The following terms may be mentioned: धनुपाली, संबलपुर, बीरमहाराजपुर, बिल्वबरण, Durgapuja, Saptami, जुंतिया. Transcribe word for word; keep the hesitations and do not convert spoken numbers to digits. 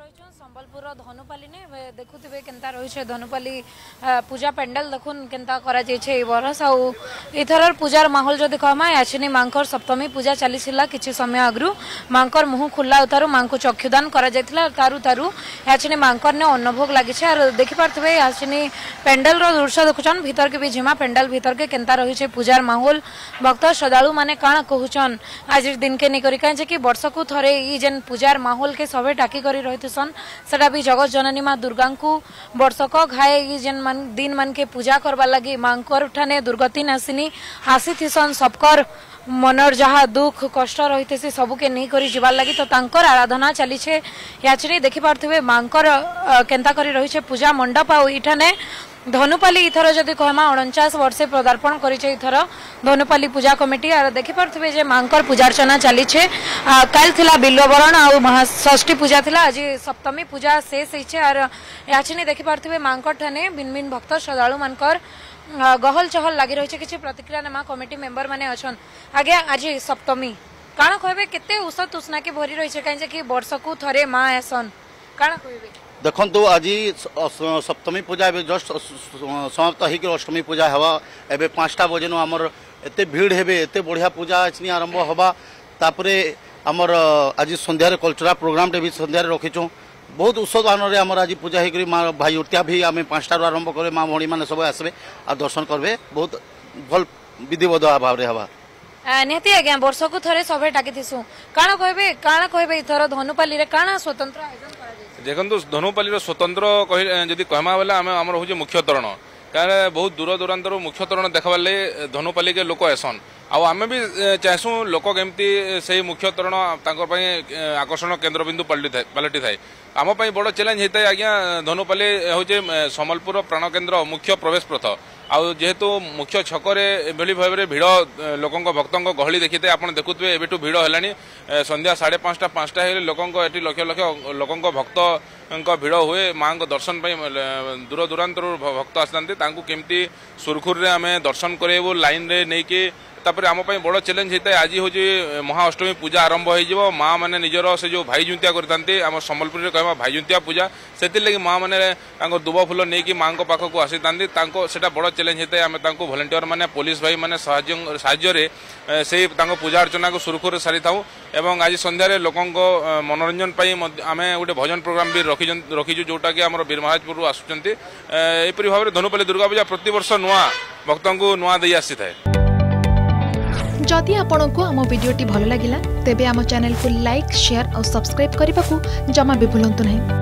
रही संबलपुर धनुपाली ने देखुवे केनता रही धनुपाली पूजा पेंडल देखुन केनता करा जाइछे ए बरस आ इथर पूजार माहौल जदि कहमा याछिनी मांकर सप्तमी पूजा चलीसिला किछि समय आगरु मांकर मुह खुला उतारु मांको चक्षुदान करा जायतिला तारु तारु याछिनी मांकर ने अन्नभोग लागिछे आरो देखि पारथबे याछिनी पेंडल रो दृश्य देखुछन भीतर के भी झिमा पेंडल भीतर के केनता रहिछे पूजार माहौल भक्त श्रद्धालु माने काण कहूछन आज दिन के निकरी काहे जे कि वर्ष को थरे ई जेन पूजार माहौल के सबे टाकी करी रहितसन सेटा भी जगत जननी मां दुर्गा को वर्षक घाए ई जेन मन दिन मन के पूजा करवा लगी मांकर ठाने दुर्गति नासिनी हासी थिसन सबकर मनर जहा दुख कष्ट रही से सबू के नहीं करी जीवार लगी तो तांकर आराधना चली है याचने देखी पार्थे मांकर केंता करी रही है पूजा मंडप आठने धनुपाली इथर जदि कहमा उनचास वर्षे पदार्पण करिछे इथर धनुपाली पूजा कमिटी आर देखि परथबे जे मांकर पूजार्चना चली छे काल थिला बिल्वबरण आ महाषष्ठी पूजा थिला आज सप्तमी पूजा शेष होइछे आर याचनी देखि परथबे मांकर ठाने भिन्न भिन्न भक्त श्रद्धालु मानकर गहल चहल लागि रहिछे किछि प्रतिक्रिया नेमा कमिटी मेंबर माने अछन आगे आज सप्तमी काण कहबे केते उस तुष्णा के भरी रहिछे काहे जे कि वर्ष को थरे मां आसन काण कहबे देखु आज सप्तमी पूजा ए जस्ट समाप्त हो अष्टमी पूजा हवा एवं पाँचटा बजेन आमर एत भीड़ हे एत बढ़िया पूजा अच्छी आरंभ हवा तापरे आमर आज संध्यार कल्चरल प्रोग्राम भी संध्यार रखीचु बहुत उत्साह आमर आज पूजा होकर माँ भाई उतिया भी आम पाँचटार आरंभ करें माँ भणी मैंने सब आसबे आ दर्शन करेंगे बहुत भल विधिवध भाव में हवा निहती आज्ञा वर्ष को थे सब डाकिसुँ काण कहे काण कहे इथर धनुपाली काण स्वतंत्र आयोजन देखो धनुपाली स्वतंत्र कह कहमा बेला आम हूँ मुख्य तरण क्या बहुत दूर दूरांतर मुख्य तरण देखा लगे धनुपाली के लोक आसन आउ आम भी चाहसूँ लोक केमती से मुख्य तरण आकर्षण केन्द्रबिंदु पलटि थाए आम बड़ चैलेंज होता है आज्ञा धनुपाली हूँ संबलपुर प्राण केन्द्र मुख्य प्रवेश पथ आउ जेहेतु मुख्य छकरे एभली भाव में भिड़ लोक भक्त गहली देखी थे आपड़ देखुए एवं भिड़ है संध्या साढ़े पाँचटा पाँचटा लोक लक्ष लक्ष लोक भक्त भिड़ हुए माँ दर्शन दूर दूरांतर भक्त आसती केमती सुरखुरी आम दर्शन करेबू लाइन रे नहींकि तापर आम बड़ चैलेंज होता है आज हूँ महाअष्टमी पूजा आरंभ हो माँ मैंने निजर से जो भाई जुंतिया करते आम संबलपुर में कह भाई जुंतिया पूजा से लगी माँ मैंने दुब फुल नहीं माँ पाखक आसीता बड़ चैलेंज होता है आम भलेंटियर मैंने पुलिस भाई मैंने से पूजा अर्चना को सुरखुर सारी था आज संध्यार लोक मनोरंजन आम गोटे भजन प्रोग्राम भी रखी रखीचु जोटा कि आम बीरमहाराजपुर आसुँच यहपरी भाव में धनुपाली दुर्गापूजा प्रतिवर्ष नुआ भक्त को नुआ दे आसी थाए। जदि आपंक आम भिडी भल लगा तेब आम चैनल को लाइक शेयर और सब्सक्राइब करने को जमा भी भूलु ना।